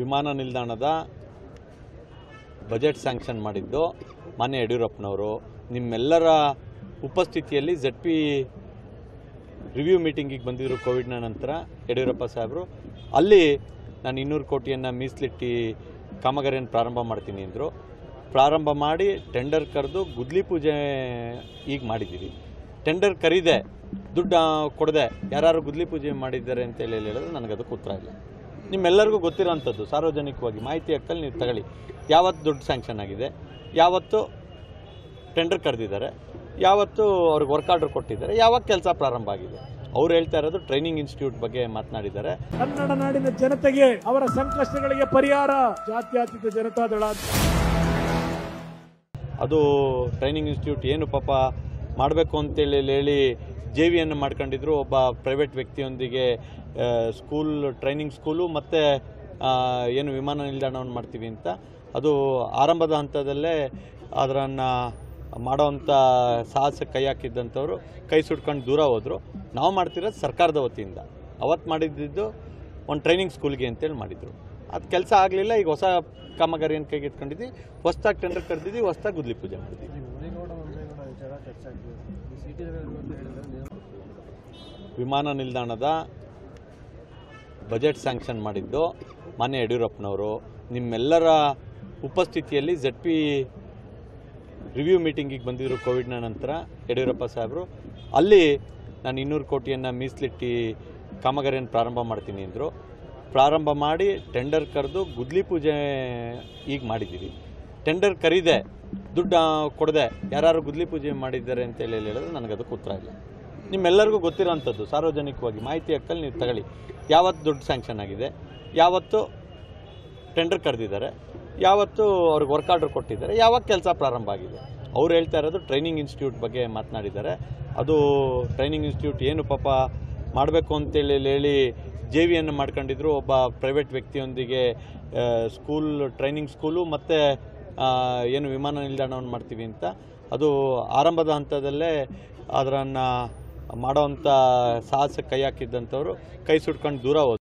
ವಿಮಾನ ನಿಲ್ದಾಣದ budget sanction ಮಾಡಿದ್ದು ಮಾನ್ಯ ಯಡಿಯೂರಪ್ಪನವರು. ನಿಮ್ಮೆಲ್ಲರ ಉಪಸ್ಥಿತಿಯಲ್ಲಿ ZP ರಿವ್ಯೂ ಮೀಟಿಂಗಿಗೆ ಬಂದಿದ್ದರು ಕೋವಿಡ್ನ ನಂತರ ಯಡಿಯೂರಪ್ಪ ಸಾಹೇಬರು. ಅಲ್ಲಿ ನಾನು 200 ಕೋಟಿಯನ್ನು ಮೀಸಲಿಟ್ಟು ಕಾಮಗಾರಿಯನ್ನು ಪ್ರಾರಂಭ ಮಾಡ್ತೀನಿ ಅಂದರು. ಪ್ರಾರಂಭ ಮಾಡಿ ಟೆಂಡರ್ ಕರೆದು ಗುದ್ಲಿ ಪೂಜೆ ಈಗ ಮಾಡಿದ್ದೀವಿ. ಟೆಂಡರ್ ಕರೀದೆ, ದುಡ್ಡು ಕೊಡದೆ ಯಾರು ಗುದ್ಲಿ ಪೂಜೆ ಮಾಡಿದ್ದಾರೆ ಅಂತೇಳಿ ಹೇಳಿದ್ರೆ ನನಗೆ ಅದಕ್ಕೆ ಉತ್ತರ ಇಲ್ಲ. ನಿಮ್ಮೆಲ್ಲರಿಗೂ ಗೊತ್ತಿರೋಂಥದ್ದು, ಸಾರ್ವಜನಿಕವಾಗಿ ಮಾಹಿತಿ ಹಕ್ಕಲ್ಲಿ ನೀವು ತಗೊಳ್ಳಿ. ಯಾವತ್ತು ದುಡ್ಡು ಸ್ಯಾಂಕ್ಷನ್ ಆಗಿದೆ, ಯಾವತ್ತು ಟೆಂಡರ್ ಕರೆದಿದ್ದಾರೆ, ಯಾವತ್ತು ಅವ್ರಿಗೆ ವರ್ಕ್ ಆರ್ಡರ್ ಕೊಟ್ಟಿದ್ದಾರೆ, ಯಾವಾಗ ಕೆಲಸ ಪ್ರಾರಂಭ ಆಗಿದೆ. ಅವ್ರು ಹೇಳ್ತಾ ಇರೋದು ಟ್ರೈನಿಂಗ್ ಇನ್ಸ್ಟಿಟ್ಯೂಟ್ ಬಗ್ಗೆ ಮಾತನಾಡಿದ್ದಾರೆ. ಕನ್ನಡ ನಾಡಿನ ಜನತೆಗೆ ಅವರ ಸಂಕಷ್ಟಗಳಿಗೆ ಪರಿಹಾರ ಜಾತ್ಯತೀತ ಜನತಾದಳ. ಅದು ಟ್ರೈನಿಂಗ್ ಇನ್ಸ್ಟಿಟ್ಯೂಟ್ ಏನು ಪಾಪ ಮಾಡಬೇಕು ಅಂತೇಳಿ ಹೇಳಿ JV ಮಾಡ್ಕೊಂಡಿದ್ರು. ಒಬ್ಬ ಪ್ರೈವೇಟ್ ವ್ಯಕ್ತಿಯೊಂದಿಗೆ ಸ್ಕೂಲ್, ಟ್ರೈನಿಂಗ್ ಸ್ಕೂಲು ಮತ್ತು ಏನು ವಿಮಾನ ನಿಲ್ದಾಣವನ್ನು ಮಾಡ್ತೀವಿ ಅಂತ. ಅದು ಆರಂಭದ ಹಂತದಲ್ಲೇ ಅದನ್ನು ಮಾಡೋವಂಥ ಸಾಹಸ ಕೈ ಹಾಕಿದ್ದಂಥವ್ರು ಕೈ ಸುಟ್ಕೊಂಡು ದೂರ ಹೋದರು. ನಾವು ಮಾಡ್ತಿರೋದು ಸರ್ಕಾರದ ವತಿಯಿಂದ. ಅವತ್ತು ಮಾಡಿದ್ದು ಒಂದು ಟ್ರೈನಿಂಗ್ ಸ್ಕೂಲ್ಗೆ ಅಂತೇಳಿ ಮಾಡಿದರು. ಅದು ಕೆಲಸ ಆಗಲಿಲ್ಲ. ಈಗ ಹೊಸ ಕಾಮಗಾರಿಯನ್ನು ಕೈಗೆ ಇಟ್ಕೊಂಡಿದ್ವಿ, ಹೊಸದಾಗಿ ಟೆಂಡರ್ ಕರೆದಿದ್ದೀವಿ, ಹೊಸದಾಗಿ ಗುದ್ಲಿ ಪೂಜೆ ಮಾಡಿದ್ವಿ. ವಿಮಾನ ನಿಲ್ದಾಣದ ಬಜೆಟ್ ಸ್ಯಾಂಕ್ಷನ್ ಮಾಡಿದ್ದು ಮಾನ್ಯ ಯಡಿಯೂರಪ್ಪನವರು. ನಿಮ್ಮೆಲ್ಲರ ಉಪಸ್ಥಿತಿಯಲ್ಲಿ ZP ರಿವ್ಯೂ ಮೀಟಿಂಗಿಗೆ ಬಂದಿದ್ದರು ಕೋವಿಡ್ನ ನಂತರ ಯಡಿಯೂರಪ್ಪ ಸಾಹೇಬರು. ಅಲ್ಲಿ ನಾನು 200 ಕೋಟಿಯನ್ನು ಮೀಸಲಿಟ್ಟು ಕಾಮಗಾರಿಯನ್ನು ಪ್ರಾರಂಭ ಮಾಡ್ತೀನಿ ಅಂದರು. ಪ್ರಾರಂಭ ಮಾಡಿ ಟೆಂಡರ್ ಕರೆದು ಗುದ್ಲಿ ಪೂಜೆ ಈಗ ಮಾಡಿದ್ದೀವಿ. ಟೆಂಡರ್ ಕರೀದೆ, ದುಡ್ಡು ಕೊಡದೆ ಯಾರು ಗುದ್ಲಿ ಪೂಜೆ ಮಾಡಿದ್ದಾರೆ ಅಂತೇಳಿ ಹೇಳಿದ್ರೆ ನನಗೆ ಅದಕ್ಕೆ ಉತ್ತರ ಇಲ್ಲ. ನಿಮ್ಮೆಲ್ಲರಿಗೂ ಗೊತ್ತಿರೋಂಥದ್ದು, ಸಾರ್ವಜನಿಕವಾಗಿ ಮಾಹಿತಿ ಹಕ್ಕಲ್ಲಿ ನೀವು ತಗೊಳ್ಳಿ. ಯಾವತ್ತು ದುಡ್ಡು ಸ್ಯಾಂಕ್ಷನ್ ಆಗಿದೆ, ಯಾವತ್ತು ಟೆಂಡರ್ ಕರೆದಿದ್ದಾರೆ, ಯಾವತ್ತು ಅವ್ರಿಗೆ ವರ್ಕ್ ಆರ್ಡರ್ ಕೊಟ್ಟಿದ್ದಾರೆ, ಯಾವಾಗ ಕೆಲಸ ಪ್ರಾರಂಭ ಆಗಿದೆ. ಅವ್ರು ಹೇಳ್ತಾ ಇರೋದು ಟ್ರೈನಿಂಗ್ ಇನ್ಸ್ಟಿಟ್ಯೂಟ್ ಬಗ್ಗೆ ಮಾತನಾಡಿದ್ದಾರೆ. ಅದು ಟ್ರೈನಿಂಗ್ ಇನ್ಸ್ಟಿಟ್ಯೂಟ್ ಏನು ಪಾಪ ಮಾಡಬೇಕು ಅಂತೇಳಿ ಹೇಳಿ JV ಮಾಡ್ಕೊಂಡಿದ್ರು. ಒಬ್ಬ ಪ್ರೈವೇಟ್ ವ್ಯಕ್ತಿಯೊಂದಿಗೆ ಸ್ಕೂಲ್, ಟ್ರೈನಿಂಗ್ ಸ್ಕೂಲು ಮತ್ತು ಏನು ವಿಮಾನ ನಿಲ್ದಾಣವನ್ನು ಮಾಡ್ತೀವಿ ಅಂತ. ಅದು ಆರಂಭದ ಹಂತದಲ್ಲೇ ಅದನ್ನು ಮಾಡೋವಂಥ ಸಾಹಸ ಕೈ ಹಾಕಿದ್ದಂಥವ್ರು ಕೈ ಸುಟ್ಕೊಂಡು ದೂರ ಹೋದರು.